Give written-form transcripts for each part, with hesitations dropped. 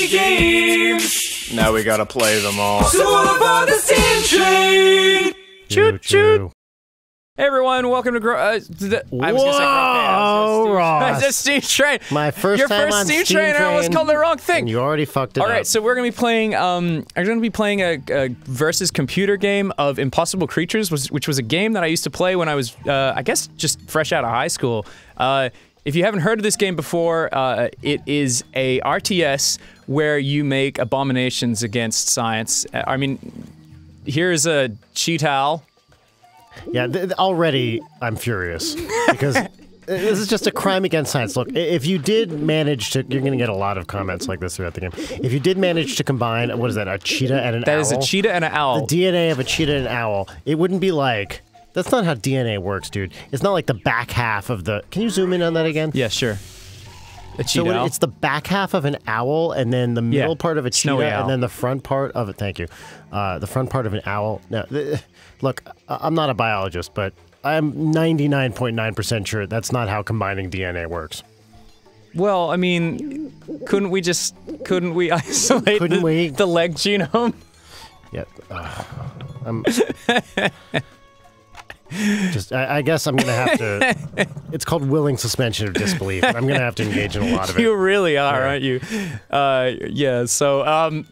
many games. Now we gotta play them all. So all about the Steam Train. Choo choo. Hey everyone, welcome to Steam Train. My first time on Steam Train. I almost called the wrong thing. You already fucked it up. All right, so we're gonna be playing. I'm gonna be playing a versus computer game of Impossible Creatures, which was a game that I used to play when I was, I guess, just fresh out of high school. If you haven't heard of this game before, it is a RTS where you make abominations against science. I mean, here's a cheat owl. Yeah, already I'm furious because this is just a crime against science. Look, if you did manage to, you're going to get a lot of comments like this throughout the game. If you did manage to combine, what is that, a cheetah and an owl? That is a cheetah and an owl. The DNA of a cheetah and an owl. It wouldn't be like, that's not how DNA works, dude. It's not like the back half of the, can you zoom in on that again? Yeah, sure. A cheetah so owl. It's the back half of an owl, and then the middle part of a cheetah, and then the front part of it. Thank you. The front part of an owl. Now, look, I'm not a biologist, but I'm 99.9% sure that's not how combining DNA works. Well, I mean, couldn't we isolate the leg genome? Yeah. I guess I'm gonna have to. It's called willing suspension of disbelief. I'm gonna have to engage in a lot of it. You really are, aren't you? Yeah. So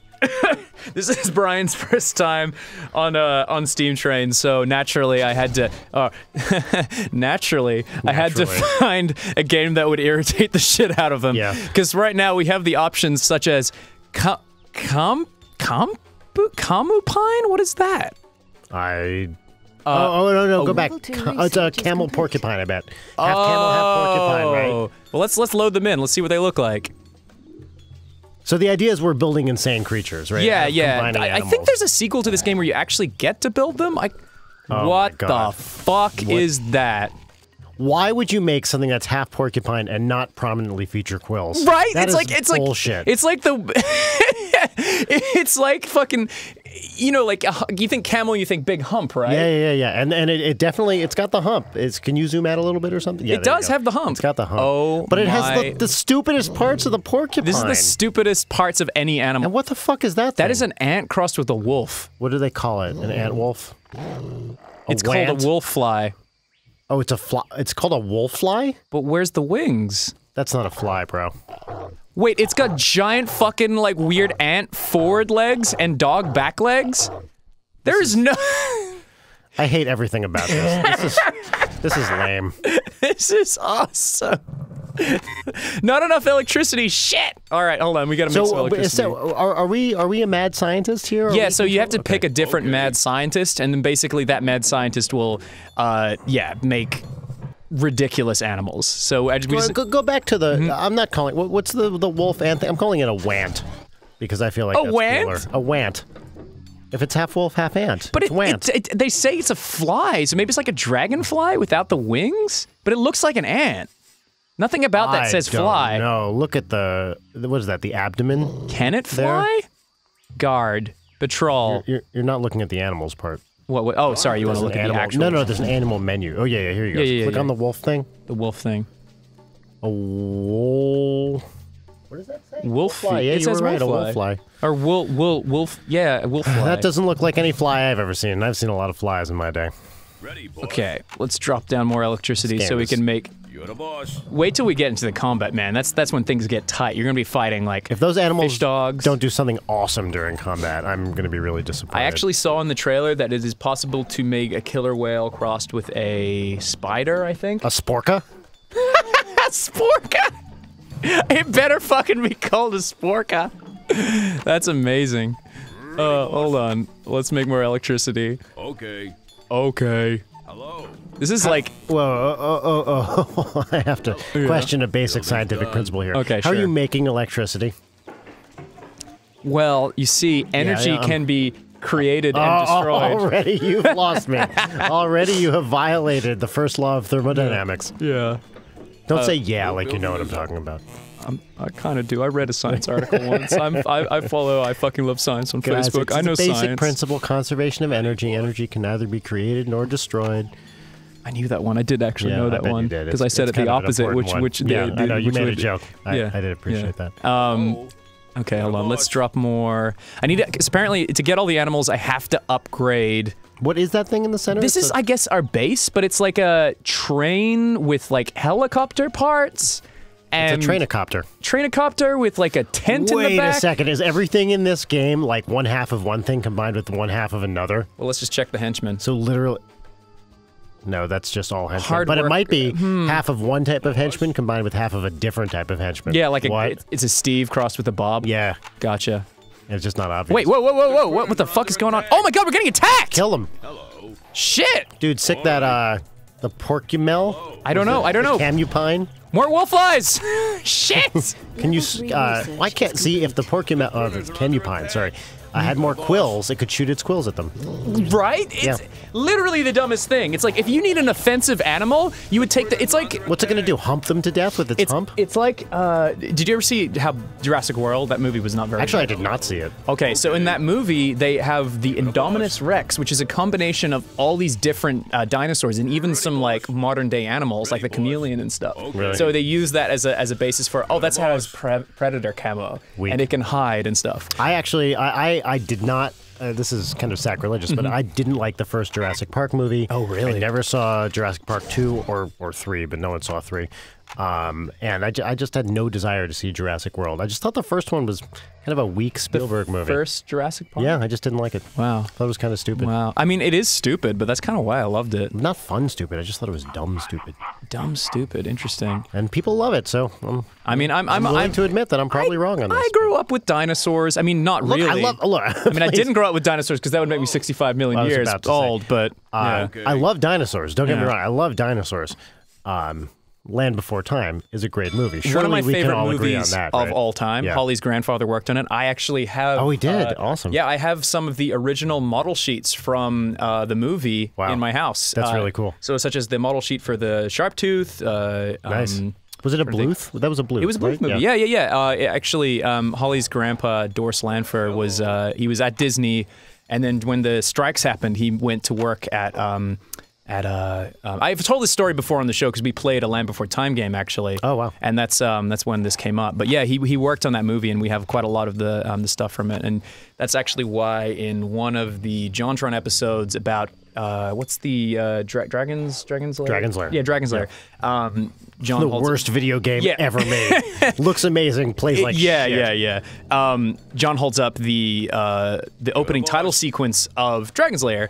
this is Brian's first time on Steam Train. So naturally, I had to. I had to find a game that would irritate the shit out of them. Yeah. Because right now we have the options such as Camupine. What is that? Oh no! Go back. It's a camel porcupine, I bet. Half camel, half porcupine, right? Well, let's load them in. Let's see what they look like. So the idea is we're building insane creatures, right? Yeah, yeah. I think there's a sequel to this game where you actually get to build them. What the fuck is that? Why would you make something that's half porcupine and not prominently feature quills? Right? That is bullshit. It's like it's like fucking. You know, like, you think camel, you think big hump, right? Yeah. And it definitely, it's got the hump. Can you zoom out a little bit or something? Yeah, it does have the hump. It's got the hump. Oh, but it has the stupidest parts of the porcupine. This is the stupidest parts of any animal. And what the fuck is that thing? That is an ant crossed with a wolf. What do they call it? An ant wolf? It's called a wolf fly. Oh, it's a fly. It's called a wolf fly? But where's the wings? That's not a fly, bro. Wait, it's got giant fucking, like, weird ant forward legs and dog back legs? There is no- I hate everything about this. This is lame. This is awesome. Not enough electricity, shit! Alright, hold on, we gotta make some electricity. So, are we a mad scientist here? Yeah, so you have to pick a different mad scientist, and then basically that mad scientist will, make ridiculous animals. So go back to the. I'm not calling. What's the wolf ant thing? I'm calling it a want, because I feel like a want. A want. If it's half wolf, half ant. But it's want. They say it's a fly, so maybe it's like a dragonfly without the wings. But it looks like an ant. Nothing about that says fly. No, look at the. What is that? The abdomen. Can it fly? There? Guard. Patrol. You're not looking at the animals part. What? Oh, sorry, you want to look at the actual... No, there's an animal menu. Oh, yeah, here you go. Yeah, click on the wolf thing. The wolf thing. A wolf... What does that say? Wolf fly. Yeah, you were right, a wolf fly. Or wolf... Yeah, a wolf fly. That doesn't look like any fly I've ever seen. I've seen a lot of flies in my day. Ready, boy. Okay, let's drop down more electricity so we can make... You're the boss. Wait till we get into the combat, man. That's when things get tight. You're gonna be fighting like if those animals fish dogs. Don't do something awesome during combat, I'm gonna be really disappointed. I actually saw in the trailer that it is possible to make a killer whale crossed with a spider. I think a sporka. Sporka. It better fucking be called a sporka. That's amazing. Hold on. Let's make more electricity. Okay. Okay. Hello. This is like... Whoa, oh. I have to question a basic scientific principle here. Okay, sure. How are you making electricity? Well, you see, energy can be created and destroyed. Already you've lost me. Already you have violated the first law of thermodynamics. Yeah. Don't say yeah like you know what I'm talking about. I kind of do. I read a science article once. I follow I Fucking Love Science on Facebook. I know science. It's the basic principle, conservation of energy. Energy can neither be created nor destroyed. I knew that one. I did actually know that one because I said it the opposite, which I know you made a joke. I did appreciate that. Okay, hold on. Let's drop more. I need to, 'cause apparently to get all the animals, I have to upgrade. What is that thing in the center? This is, I guess, our base, but it's like a train with like helicopter parts. And it's a trainocopter. Trainocopter with like a tent in the back. Wait a second, is everything in this game like one half of one thing combined with one half of another? Well, let's just check the henchmen. So literally... No, that's just all henchmen. Hard but work. It might be half of one type of henchman combined with half of a different type of henchman. Yeah, like a, it's a Steve crossed with a Bob. Yeah. Gotcha. It's just not obvious. Wait, whoa, whoa, whoa, whoa, what the fuck is going on? Oh my god, we're getting attacked! Kill them. Hello. Shit! Dude, sick that, the porcumel? I don't know, I don't know. Camupine? More wolflies! Shit! Can you, I can't see if the porcumel, the camupine, sorry. I had more quills, it could shoot its quills at them. Right? It's literally the dumbest thing. It's like, if you need an offensive animal, you would take the, it's like... What's it gonna do, hump them to death with its hump? It's like, did you ever see how Jurassic World, that movie was not very Actually, good. I did not see it. Okay, so in that movie, they have the Indominus Rex, which is a combination of all these different dinosaurs and even some, like, modern-day animals, like the chameleon and stuff. Really? So they use that as a basis for, oh, that's how it's predator camo. Weak. And it can hide and stuff. I actually, I did not, this is kind of sacrilegious, but I didn't like the first Jurassic Park movie. Oh, really? I never saw Jurassic Park 2 or 3, but no one saw 3. And I just had no desire to see Jurassic World. I just thought the first one was kind of a weak Spielberg movie. First Jurassic Park? Yeah, I just didn't like it. Wow. I thought it was kind of stupid. Wow. I mean, it is stupid, but that's kind of why I loved it. Not fun stupid, I just thought it was dumb stupid. Dumb stupid, interesting. And people love it, so... I mean, I'm willing to admit that I'm probably wrong on this. I grew up with dinosaurs. I mean, not really. I mean, I didn't grow up with dinosaurs because that would make me 65 million years old, but... I love dinosaurs, don't get me wrong, I love dinosaurs. Land Before Time is a great movie. Surely one of my favorite movies of all time. Yeah. Holly's grandfather worked on it. I actually have... Oh, he did? Awesome. Yeah, I have some of the original model sheets from the movie in my house. That's really cool. So such as the model sheet for the Sharptooth. Nice. Was it a Bluth? That was a Bluth. It was a Bluth movie. Yeah, yeah, yeah. Actually, Holly's grandpa, Doris Lanfer, was he was at Disney, and then when the strikes happened, he went to work at... I've told this story before on the show because we played a Land Before Time game actually. Oh wow! And that's when this came up. But yeah, he worked on that movie, and we have quite a lot of the stuff from it. And that's actually why in one of the JonTron episodes about what's the Dragon's Lair? Dragon's Lair. Yeah, Dragon's Lair. Yeah. The worst video game ever made. Looks amazing, plays like shit. Yeah, yeah, yeah. John holds up the opening title sequence of Dragon's Lair.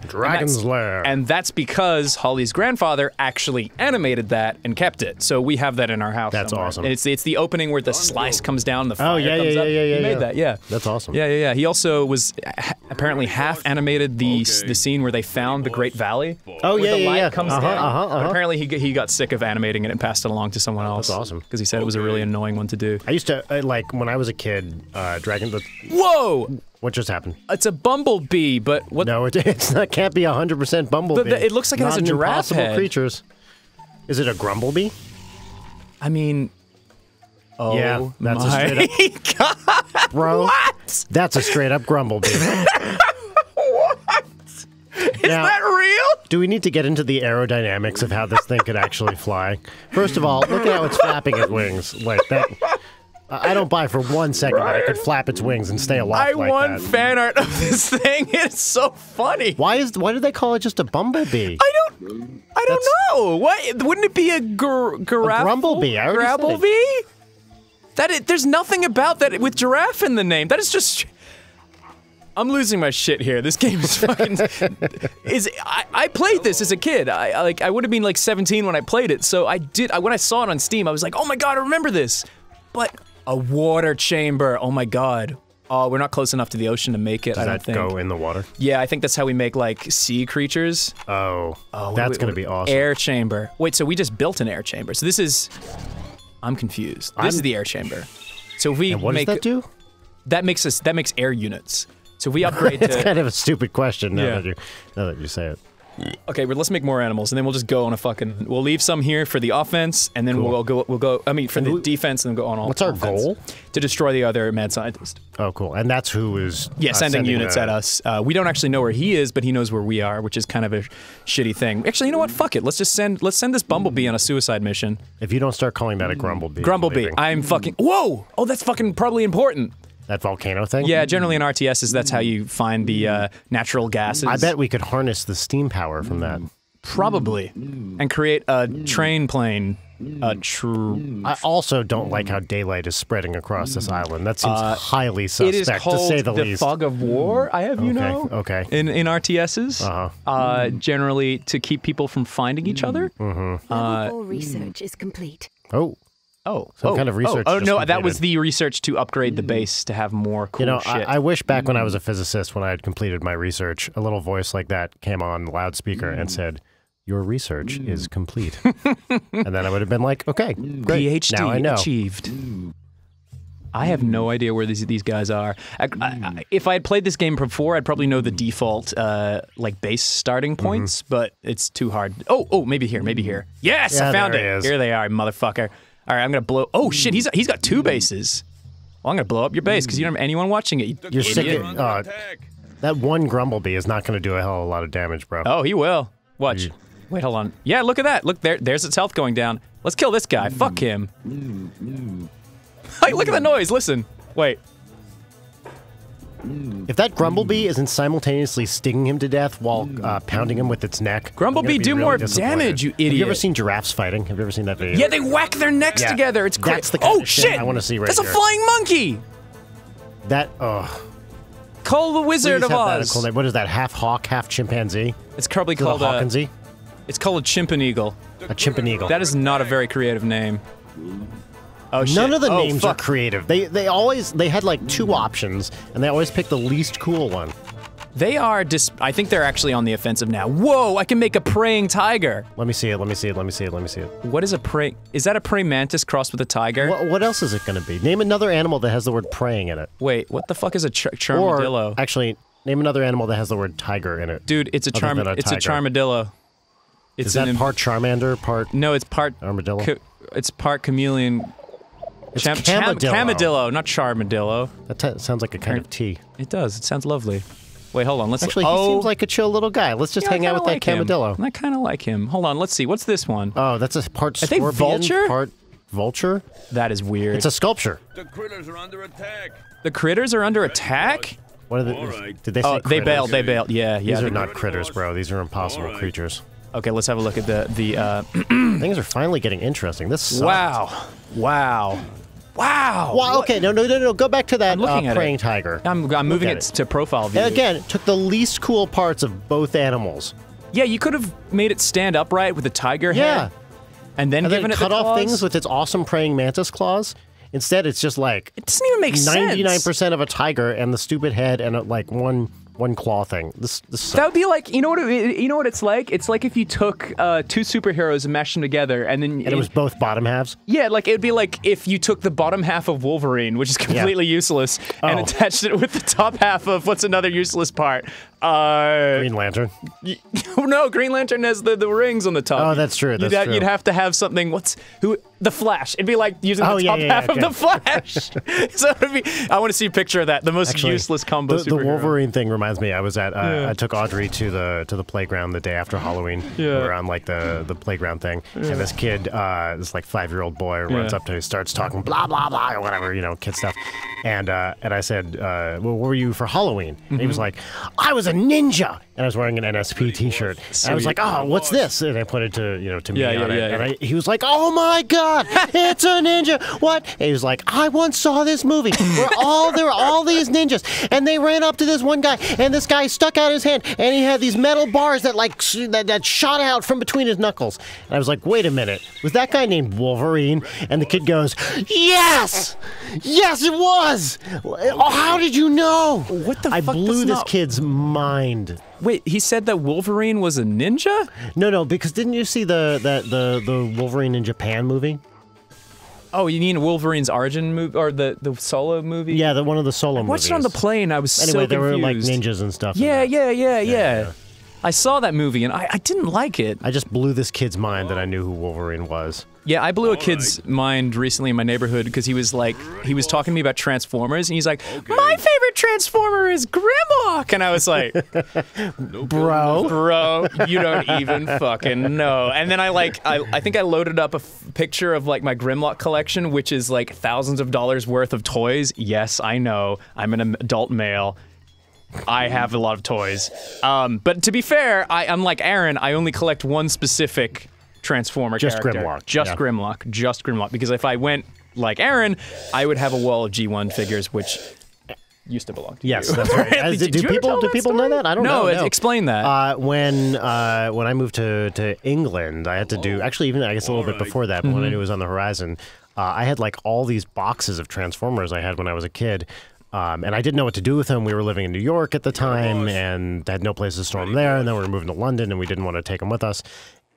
And that's because Holly's grandfather actually animated that and kept it. So we have that in our house. That's awesome. And it's the opening where the slice comes down, the fire comes up. He made that, That's awesome. Yeah, yeah, yeah. He also was apparently half animated the scene where they found the Great Valley. Oh, yeah, the light comes down. But apparently he got sick of animating it and passed it along to someone else. That's awesome. Because he said it was a really annoying one to do. I used to, like, when I was a kid, Whoa! What just happened? It's a bumblebee, but what- No, it's not, can't be 100% bumblebee. It looks like it has a giraffe head. Impossible Creatures. Is it a grumblebee? I mean... Oh, yeah, that's a straight up- God! Bro, what? That's a straight up grumblebee. What? Is that real? Do we need to get into the aerodynamics of how this thing could actually fly? First of all, look at how it's flapping its wings. Like that. I don't buy for 1 second that it could flap its wings and stay alive like that. I want fan art of this thing. It's so funny. Why did they call it just a bumblebee? I don't know. What? Wouldn't it be a grumblebee? I already said it. That there's nothing about that with giraffe in the name. That is just. I'm losing my shit here. This game is fucking. I played this as a kid. I would have been like 17 when I played it. So I did. When I saw it on Steam, I was like, oh my god, I remember this. But a water chamber. Oh my god. Oh, we're not close enough to the ocean to make it. I don't think. Does that go in the water? Yeah, I think that's how we make like sea creatures. Oh that's gonna be awesome. Air chamber. Wait, so we just built an air chamber. So this is. I'm confused. This is the air chamber. So if we and what does that do? That makes air units. So we upgrade to... It's kind of a stupid question now, now that you say it. Okay, well, let's make more animals, and then we'll just go on a fucking... We'll leave some here for the offense, and then we'll go... I mean, for the defense, and then go on all What's our goal? To destroy the other mad scientist. Oh, cool. And that's who is... Yeah, sending units at us. We don't actually know where he is, but he knows where we are, which is kind of a shitty thing. Actually, you know what? Fuck it. Let's just send... Let's send this bumblebee on a suicide mission. If you don't start calling that a grumblebee... Grumblebee. I'm fucking... Whoa! Oh, that's fucking probably important. That volcano thing? Yeah, generally in RTSs, that's how you find the natural gases. I bet we could harness the steam power from that. Probably. And create a train plane. I also don't like how daylight is spreading across this island. That seems highly suspect, to say the least. It is called the fog of war, I have you know. Okay. In RTSs, generally to keep people from finding each other. Mm-hmm. Level 4 research is complete. Oh. Oh, kind of research. Oh, no, that was the research to upgrade the base to have more cool shit. You know, I wish back when I was a physicist, when I had completed my research, a little voice like that came on the loudspeaker and said, "Your research is complete." And then I would have been like, okay, great. PhD now I know. Achieved. I have no idea where these guys are. If I had played this game before, I'd probably know the default like base starting points, but it's too hard. Oh, maybe here, maybe here. Yes, I found it. Here they are, motherfucker. All right, I'm gonna blow. Oh shit, he's got 2 bases. Well, I'm gonna blow up your base because you don't have anyone watching it. You're sick. That one Grumblebee is not gonna do a hell of a lot of damage, bro. Oh, he will. Watch. Wait, hold on. Yeah, look at that. Look there. There's its health going down. Let's kill this guy. Fuck him. Hey, look at the noise. Listen. Wait. If that Grumblebee isn't simultaneously stinging him to death while pounding him with its neck... Grumblebee, do more damage, you idiot! Have you ever seen giraffes fighting? Have you ever seen that video? Yeah, they whack their necks together! It's crazy! Oh, shit! I want to see right That's a flying monkey! That... Call the Wizard of Oz! What is that, half hawk, half chimpanzee? It's probably called a... Hawkinsy? It's called a chimpanigel. A chimpanigel. That is not a very creative name. Oh, shit. None of the names are creative. They had like 2 options, and they always picked the least cool one. They are I think they're actually on the offensive now. Whoa! I can make a praying tiger. Let me see it. Let me see it. Let me see it. Let me see it. What is a praying? Is that a praying mantis crossed with a tiger? What else is it going to be? Name another animal that has the word praying in it. Wait, what the fuck is a charmadillo? Or, actually, name another animal that has the word tiger in it. Dude, it's a It's a charmadillo. It's is that part Charmander? Part no, it's part armadillo. It's part chameleon. It's Camadillo, not Charmadillo. That sounds like a kind of tea. It does. It sounds lovely. Wait, hold on. Let's actually. He seems like a chill little guy. Let's just hang out with that Camadillo. I kind of like him. Hold on. Let's see. What's this one? Oh, that's a part scorpion. Are they vulture? Part vulture. That is weird. It's a sculpture. The critters are under attack. The critters are under attack. What are the? Did they say critters? They bailed. They bailed. Yeah, yeah. These are not critters, bro. These are impossible creatures. Okay, let's have a look at the. Things are finally getting interesting. This sucks. Wow. Wow. Wow! Wow! Okay, no! Go back to that praying tiger. I'm moving it to profile view. And again, it took the least cool parts of both animals. Yeah, you could have made it stand upright with a tiger head. And then given it cut off things with its awesome praying mantis claws. Instead, it's just like it doesn't even make sense. 99% of a tiger and the stupid head and like one claw thing. This that would be like you know what it's like. It's like if you took 2 superheroes and mashed them together, and then it was both bottom halves. Yeah, like it'd be like if you took the bottom half of Wolverine, which is completely useless, and attached it with the top half of what's another useless part. Green Lantern. No, Green Lantern has the rings on the top. Oh, that's true. You'd have to have something. The Flash. It'd be like using the top half of the Flash. So it'd be, I want to see a picture of that. The most useless combo. The Wolverine thing reminds me. I was at. I took Audrey to the playground the day after Halloween. Yeah. We were on like the playground thing, and this kid, this like 5-year-old boy, runs up to him, starts talking blah blah blah or whatever, you know, kid stuff. And I said, well, what were you for Halloween? And he was like, I was a ninja! And I was wearing an NSP t-shirt. And I was like, oh, what's this? And I pointed to, to me on it. And he was like, oh my god, it's a ninja! What? And he was like, I once saw this movie where there were all these ninjas, and they ran up to this one guy, and this guy stuck out his hand, and he had these metal bars that like that shot out from between his knuckles. And I was like, wait a minute, was that guy named Wolverine? And the kid goes, yes! Yes, it was! Oh, how did you know? What the fuck? I blew this kid's mind. Wait, he said that Wolverine was a ninja? No, because didn't you see the Wolverine in Japan movie? Oh, you mean Wolverine's origin movie or the solo movie? Yeah, one of the solo movies. I watched it on the plane. I was so confused. Anyway, there were like ninjas and stuff. Yeah. I saw that movie and I didn't like it. I just blew this kid's mind that I knew who Wolverine was. Yeah, I blew a kid's mind recently in my neighborhood because he was talking to me about Transformers and he's like, my favorite Transformer is Grimlock. And I was like, bro, you don't even fucking know. And then I think I loaded up a picture of like my Grimlock collection, which is like thousands of dollars worth of toys. Yes, I know. I'm an adult male. I have a lot of toys. But to be fair, unlike Aaron, I only collect one specific Transformer character. Grimlock. Just Grimlock. Because if I went like Aaron, I would have a wall of G1 figures, which used to belong to you. That's right. do people know that? I don't know. No, explain that. When I moved to England, I had to do, actually even I guess a little bit before that, but when I knew it was on the horizon, I had like all these boxes of Transformers I had when I was a kid. And I didn't know what to do with them. We were living in New York at the time and had no place to store them there. And then we were moving to London and we didn't want to take them with us.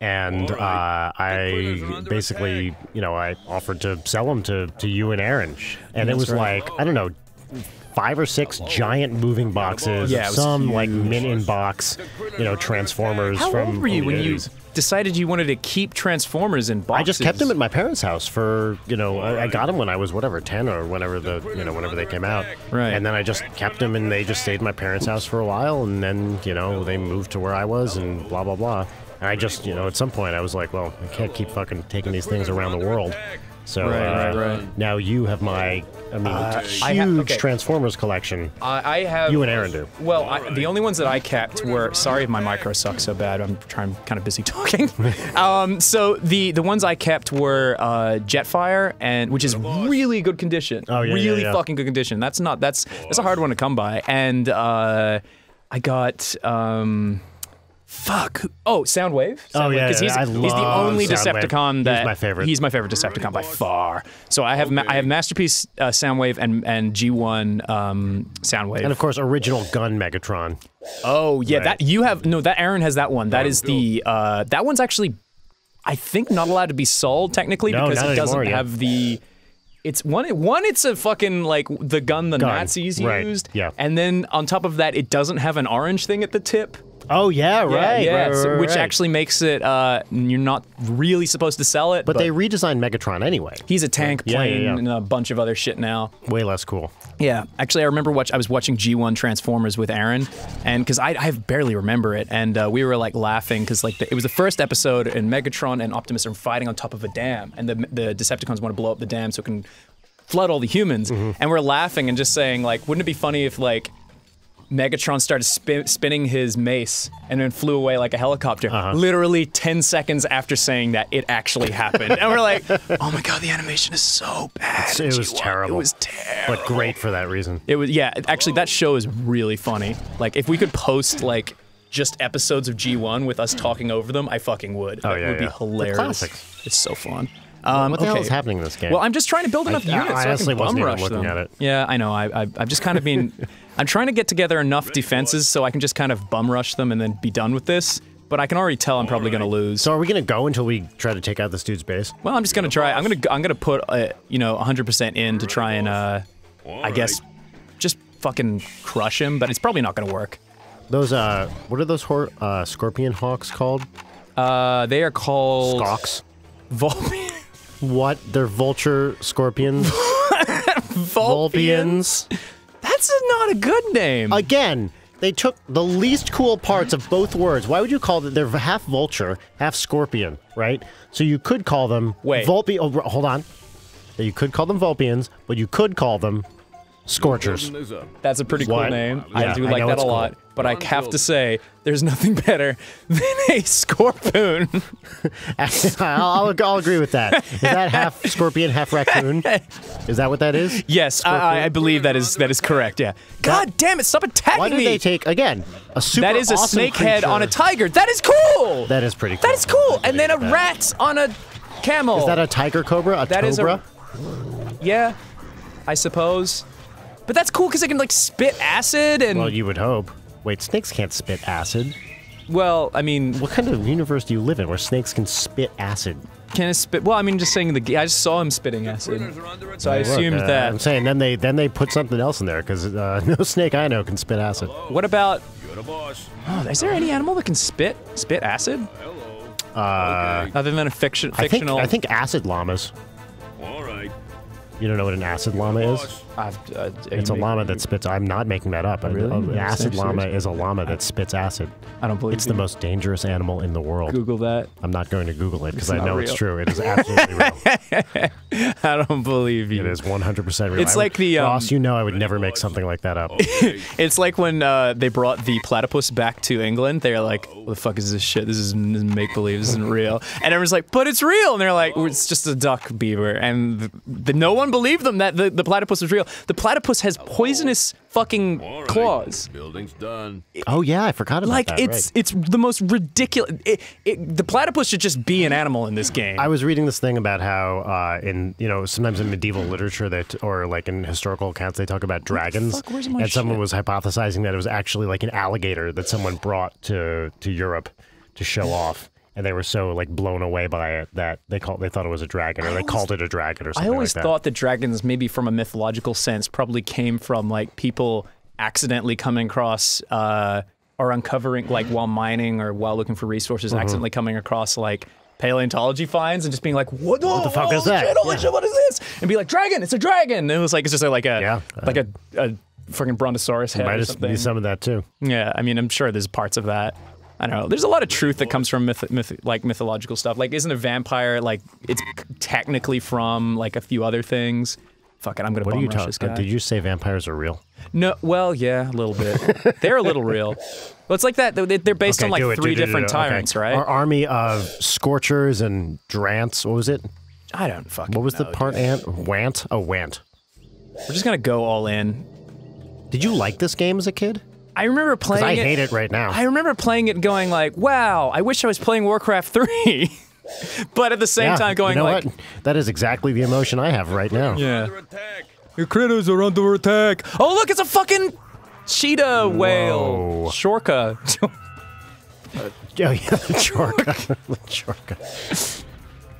And I basically, you know, I offered to sell them to you and Aaron. And it was like, I don't know, 5 or 6 giant moving boxes. Yeah, some like minion box, you know, Transformers. How old were you when you decided you wanted to keep Transformers in boxes? I just kept them at my parents' house for, you know, I got them when I was whatever 10 or whenever the, you know, whenever they came out. Right. And then I just kept them, and they just stayed at my parents' house for a while, and then, you know, they moved to where I was, and blah blah blah. And I just, you know, at some point I was like, well, I can't keep fucking taking these things around the world. So now you have my, I mean, huge Transformers collection. I have. You and Aaron do. Well, the only ones that I kept were. Sorry if my micro sucks so bad. I'm kind of busy talking. So the ones I kept were Jetfire, and which is really good condition. Oh yeah, really fucking good condition. That's not. That's a hard one to come by. And I got. Fuck. Oh, Soundwave. Oh yeah, he's the only Decepticon that he's my favorite. He's my favorite Decepticon by far. So I have Masterpiece Soundwave and G1 Soundwave. And of course, original gun Megatron. Oh yeah, that you have. No, that Aaron has that one. That is the that one's actually, I think, not allowed to be sold technically because it doesn't have the. It's one. It's a fucking like the gun the Nazis used. Yeah. And then on top of that, it doesn't have an orange thing at the tip. Oh yeah, right. Yeah, which actually makes it you're not really supposed to sell it. But they redesigned Megatron anyway. He's a tank plane and a bunch of other shit now. Way less cool. Yeah, actually, I remember I was watching G1 Transformers with Aaron, and because I barely remember it, and we were like laughing because like it was the first episode, and Megatron and Optimus are fighting on top of a dam, and the Decepticons want to blow up the dam so it can flood all the humans, and we're laughing and just saying like, wouldn't it be funny if like. Megatron started spinning his mace and then flew away like a helicopter. Literally 10 seconds after saying that, it actually happened. And we're like, oh my god, the animation is so bad. It was terrible. It was terrible. But great for that reason. It was, yeah, actually that show is really funny. Like, if we could post, like, just episodes of G1 with us talking over them, I fucking would. Oh, yeah, it would be hilarious. The classics. It's so fun. What the hell is happening in this game? Well, I'm just trying to build enough units so I can bum rush them. Yeah, I know. I've just kind of been... I'm trying to get together enough defenses so I can just kind of bum rush them and then be done with this. But I can already tell I'm probably going to lose. So are we going to go until we try to take out this dude's base? Well, I'm just going to try. I'm going to put, you know, 100% in to try and, I guess, just fucking crush him. But it's probably not going to work. Those, what are those scorpion hawks called? They are called... Scox. Vulpians. What? They're vulture scorpions? Vulpians? That's not a good name. Again, they took the least cool parts of both words. Why would you call them? They're half vulture, half scorpion, right? So you could call them Vulpi. Oh, hold on. You could call them Vulpians, but you could call them Scorchers. That's a pretty cool name. Yeah, I do like that a lot. Cool. But I have to say, there's nothing better than a scorpion. I'll agree with that. Is that half scorpion, half raccoon? Is that what that is? Yes, I believe that is correct. Yeah. God damn it! Stop attacking me. Why did they take a super? That is a awesome snake creature. Head on a tiger. That is cool. That is pretty cool. That is cool. And then a rat on a camel. Is that a tiger cobra? A cobra? Yeah, I suppose. But that's cool because it can like spit acid and. Well, you would hope. Wait, snakes can't spit acid. Well, I mean... What kind of universe do you live in where snakes can spit acid? Can it spit... Well, I mean, just saying I just saw him spitting acid. So I assumed that... I'm saying then they put something else in there, because no snake I know can spit acid. What about... Oh, is there any animal that can spit acid? Other than a fictional... I think acid llamas. You don't know what an acid llama is? It's a llama that spits... I'm not making that up. Really? An acid llama is a llama that spits acid. I don't believe it's the most dangerous animal in the world. Google that. I'm not going to Google it because I know it's true. It is absolutely real. I don't believe you. It is 100% real. It's like the... Ross, you know I would never make something like that up. It's like when they brought the platypus back to England. They're like, what the fuck is this shit? This is make-believe. This isn't real. And everyone's like, but it's real! And they're like, it's just a duck beaver. And no one believed them that the platypus was real. The platypus has poisonous fucking claws. Building's done. Oh yeah, I forgot about that. Like it's the most ridiculous. The platypus should just be an animal in this game. I was reading this thing about how in sometimes in medieval literature that like in historical accounts they talk about dragons, and someone was hypothesizing that it was actually like an alligator that someone brought to Europe to show off. And they were so like blown away by it that they thought it was a dragon, or they called it a dragon or something like that. I always thought that dragons, maybe from a mythological sense, probably came from like people accidentally coming across or uncovering, like while mining or while looking for resources, accidentally coming across like paleontology finds and just being like, what the fuck is that? Shit, holy shit, what is this? And be like, dragon, it's a dragon. And it was like it's just like a fucking brontosaurus head. Might just be some of that too. Yeah, I mean, I'm sure there's parts of that. I don't know. There's a lot of truth that comes from mythological stuff. Like, isn't a vampire it's technically from a few other things? Fuck it, I'm gonna bomb rush this guy. Did you say vampires are real? No. Well, yeah, a little bit. They're a little real. Well, it's like that. They're based on like three different tyrants, right? Our army of scorchers and drants. What was it? I don't fucking know. What was the part? Want? A want. We're just gonna go all in. Did you like this game as a kid? I remember playing it. I hate it right now. I remember playing it and going like, wow, I wish I was playing Warcraft 3. But at the same time going like... That is exactly the emotion I have right now. Yeah. Your critters are under attack. Oh, look, it's a fucking cheetah whale. Shorka. Yeah, Shorka. Shorka.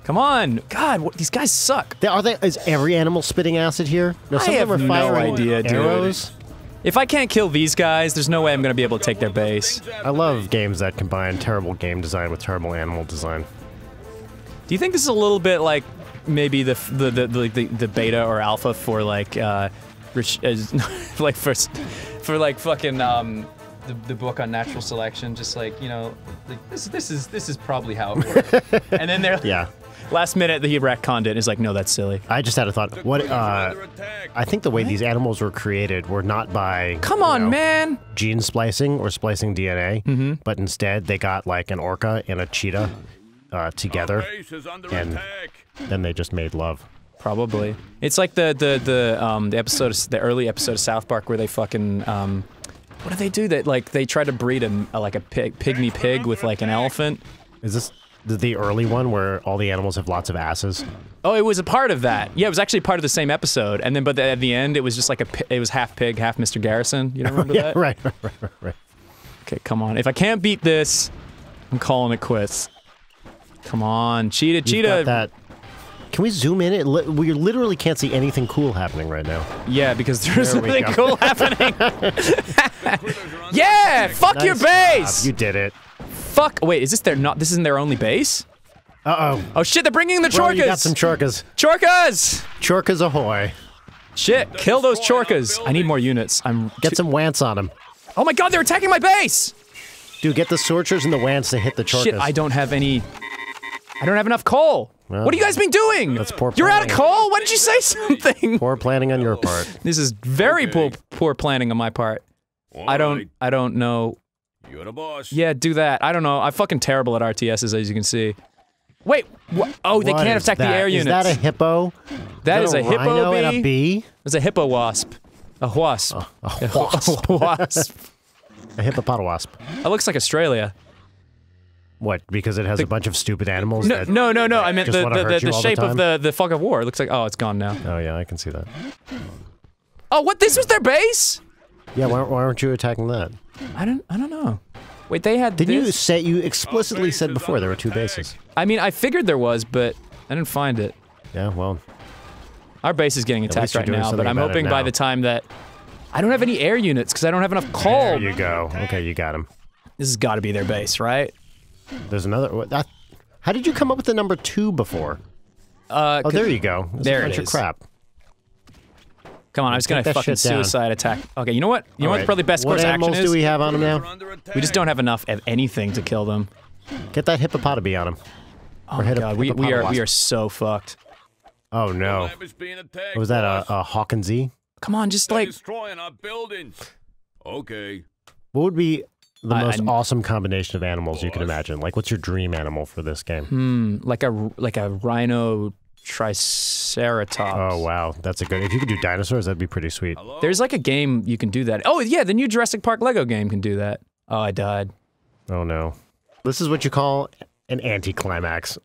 Come on, God! What, these guys suck. Are they? Is every animal spitting acid here? No, I have no idea, dude. Arrows. If I can't kill these guys, there's no way I'm gonna be able to take their base. I love games that combine terrible game design with terrible animal design. Do you think this is a little bit like maybe the beta or alpha for like fucking the book on natural selection? Just like like this is probably how it works. And then they're last minute, he retconned it. Is like, no, that's silly. I just had a thought. What? I think the way these animals were created were not by gene splicing or splicing DNA, but instead they got like an orca and a cheetah together, and then they just made love. Probably. It's like the episode, the early episode of South Park where they fucking what do they do? That they try to breed a pygmy pig with like an elephant. Is this? The early one where all the animals have lots of asses. Oh, it was a part of that. Yeah, it was actually part of the same episode. And then, but at the end, it was just like it was half pig, half Mr. Garrison. You remember that? Right. Okay, come on. If I can't beat this, I'm calling it quits. Come on, cheetah. Got that. Can we zoom in? We literally can't see anything cool happening right now. Yeah, because there's nothing cool happening. Yeah, fuck your base. You did it. Fuck! Wait, is this their this isn't their only base? Uh-oh. Oh shit, they're bringing in the chorkas! You got some chorkas. Chorkas! Chorkas ahoy. Shit, kill those chorkas. I need more units. Get some wants on them. Oh my god, they're attacking my base! Dude, get the sorchers and the wants to hit the chorkas. Shit, I don't have enough coal! Well, what have you guys been doing? That's poor planning. You're out of coal? Why didn't you say something? Poor planning on your part. This is very poor planning on my part. I don't know... You're the boss. Yeah, do that. I don't know. I'm fucking terrible at RTSs, as you can see. Wait, oh, they can't attack the air units. Is that a hippo? That is a hippo bee. And a bee? It's a hippo wasp. A wasp. A hippopotawasp. It looks like Australia. What? Because it has a bunch of stupid animals. No. I meant the shape of the fog of war. It looks like it's gone now. Oh yeah, I can see that. Oh, what? This was their base? Yeah, why aren't you attacking that? I don't know. Wait, they had this? Didn't you say, you explicitly said before there were two bases? I mean, I figured there was, but I didn't find it. Yeah, well... Our base is getting attacked right now, but I'm hoping by the time that... I don't have any air units, because I don't have enough coal! There you go. Okay, you got him. This has got to be their base, right? There's another... how did you come up with the number 2 before? Oh, there you go. There it is. Crap. Come on, I was gonna fucking suicide attack. Okay, you know what? You know what probably best course of action is? What animals do we have on them now? We just don't have enough of anything to kill them. Get that hippopotami on him. Oh my God, we are so fucked. Oh no. What was that, a Hawkinsy? Come on, just like... destroying our buildings. Okay. What would be the most awesome combination of animals you can imagine? Like, what's your dream animal for this game? Hmm, like a rhino... Triceratops. Oh wow, that's a good. If you could do dinosaurs, that'd be pretty sweet. Hello? There's like a game you can do that. Oh yeah, the new Jurassic Park Lego game can do that. Oh, I died. Oh no. This is what you call an anticlimax.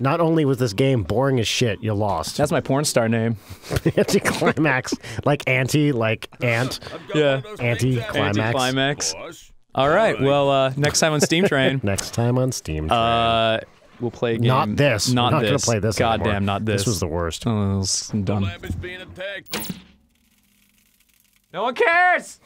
Not only was this game boring as shit, you lost. That's my porn star name. Anticlimax, like anti, like ant. Yeah. Anticlimax. Anticlimax. All right. Well, next time on Steam Train. Next time on Steam Train. We'll play a game. Not this. Not this. Not gonna play this anymore. Goddamn, not this. This was the worst. Oh, I'm done. No one cares!